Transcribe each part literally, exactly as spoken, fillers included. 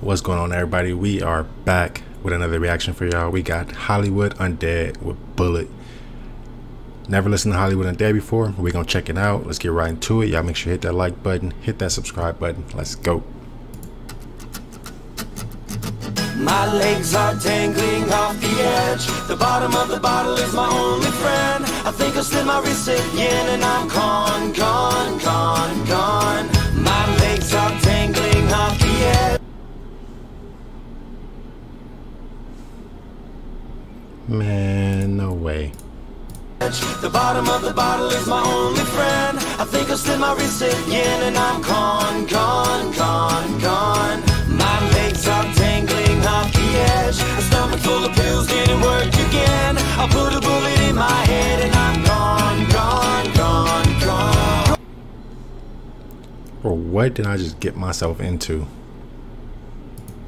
What's going on, everybody? We are back with another reaction for y'all. We got Hollywood Undead with Bullet. Never listened to Hollywood Undead before. We're gonna check it out. Let's get right into it. Y'all make sure you hit that like button, hit that subscribe button. Let's go. My legs are dangling off the edge. The bottom of the bottle is my only friend. I think I'll slip my wrist again and I'm gone, gone, gone, gone. My legs are dangling off the edge. Man, no way. The bottom of the bottle is my only friend. I think I'll slip my wrist again and I'm gone, gone, gone, gone. My legs are dangling off the edge. A stomach full of pills didn't work again. I put a bullet in my head and I'm gone, gone, gone, gone. Or what did I just get myself into?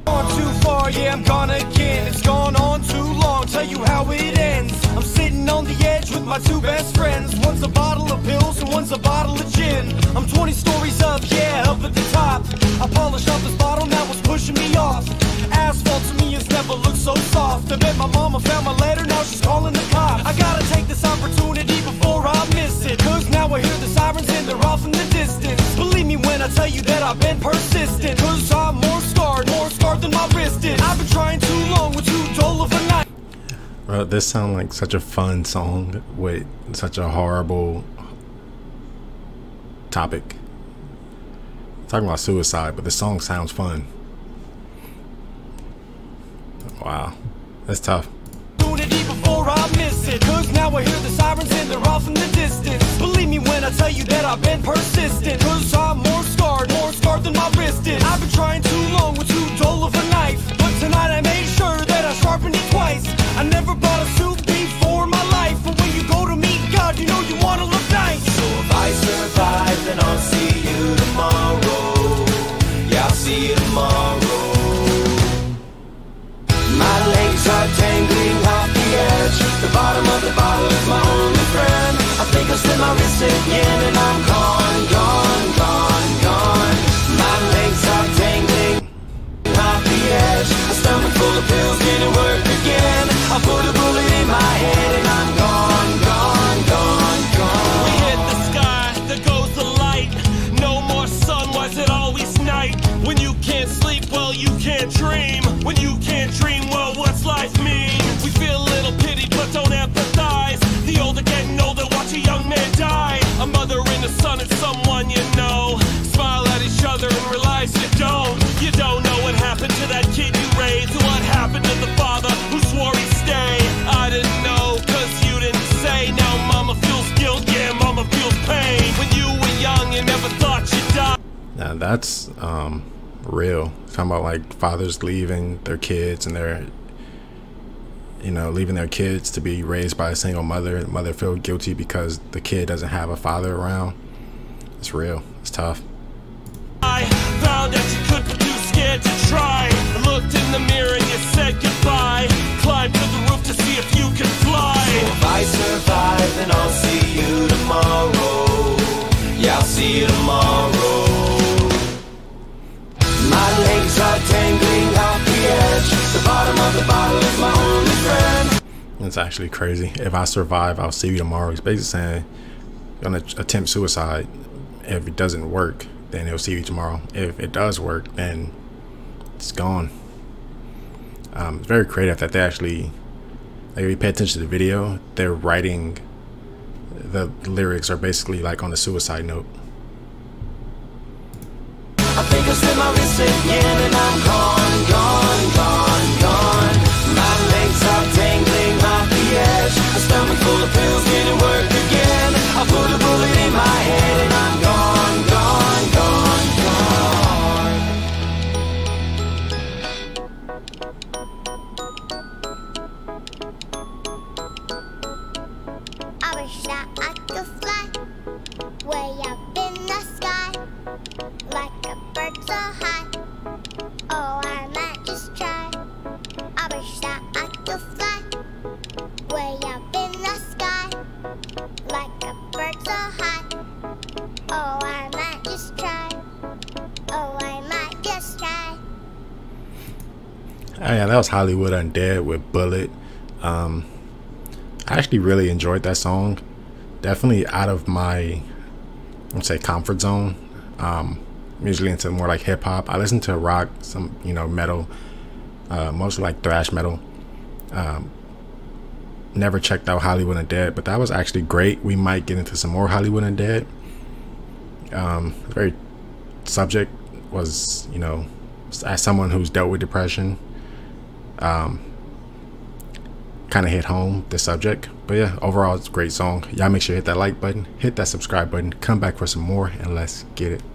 Gone too far, yeah, I'm gone again. It's gone on too long, tell you how it ends. I'm sitting on the edge with my two best friends. One's a bottle of pills and one's a bottle of gin. I'm twenty stories up, yeah, up at the top. I polished off this bottle, now it's pushing me off. Asphalt to me has never looked so soft. I bet my mama found my letter, now she's calling the cops. I gotta take this opportunity before I miss it, cause now I hear the sirens and they're off in the distance. Believe me when I tell you that I've been persistent, cause I'm more scarred, more scarred than my wrist is. I've been trying too long with too dull of a night. Bro, this sounds like such a fun song with such a horrible topic. I'm talking about suicide, but the song sounds fun. Wow, that's tough. Before I miss it, cause now I hear the sirens and they're off in the distance. Believe me when I tell you that I've been persistent, cause I'm more scarred, more scarred than my wrist is. I've been trying too long with too dull of a knife, but tonight I made sure that I sharpened it twice. I never bought a suit before in my life, but when you go to meet God, you know you wanna look nice. So if I survive, then I'll see you tomorrow. Yeah, I'll see you tomorrow. My legs are dangling off the edge. The bottom of the bottle is my only friend. I think I'll slip my wrist again and I'm gone, gone, gone, gone. My legs are dangling off the edge. A stomach full of pills didn't work again. I put a bullet in my head and I'm gone, gone, gone, gone. We hit the sky, there goes the light. No more sun, why is it always night? When you can't sleep, well you can't dream. When you can't dream, well, what's life mean? We feel a little pity, but don't empathize. The older getting older, watch a young man die. A mother and a son and someone you know. Smile at each other and realize you don't. You don't know what happened to that kid you raised. What happened to the father who swore he'd stay? I didn't know, cause you didn't say. Now mama feels guilt, yeah, mama feels pain. When you were young and never thought you'd die. Now that's, um... real. Talking about like fathers leaving their kids and they're, you know, leaving their kids to be raised by a single mother. The mother feels guilty because the kid doesn't have a father around. It's real. It's tough. I found that you could be too scared to try. I looked in the mirror and you said goodbye. Climbed to the roof to see if you could fly. So if I survive, then I'll see you tomorrow. Yeah, I'll see you tomorrow. My legs are dangling off the edge. The bottom of the bottle is my only friend. That's actually crazy. If I survive, I'll see you tomorrow. He's basically saying, gonna attempt suicide. If it doesn't work, then he'll see you tomorrow. If it does work, then it's gone. Um, it's very creative that they actually, like, if you pay attention to the video, they're writing, the lyrics are basically like on a suicide note. I think I'll slip my wrist again and I'm gone, gone, gone, gone. My legs are dangling off the edge. A stomach full of pills didn't work again. I put a bullet in my head and I'm gone, gone, gone, gone. I wish that I could fly way up in the sky. Like a bird so high. Oh yeah, that was Hollywood Undead with Bullet. Um, I actually really enjoyed that song. Definitely out of my, let's say, comfort zone. Um, I'm usually into more like hip hop. I listen to rock, some, you know, metal, uh, mostly like thrash metal. Um, never checked out Hollywood Undead, but that was actually great. We might get into some more Hollywood Undead. Um, very subject was, you know, as someone who's dealt with depression, um, kind of hit home the subject. But yeah, overall, it's a great song. Y'all make sure you hit that like button, hit that subscribe button, come back for some more, and let's get it.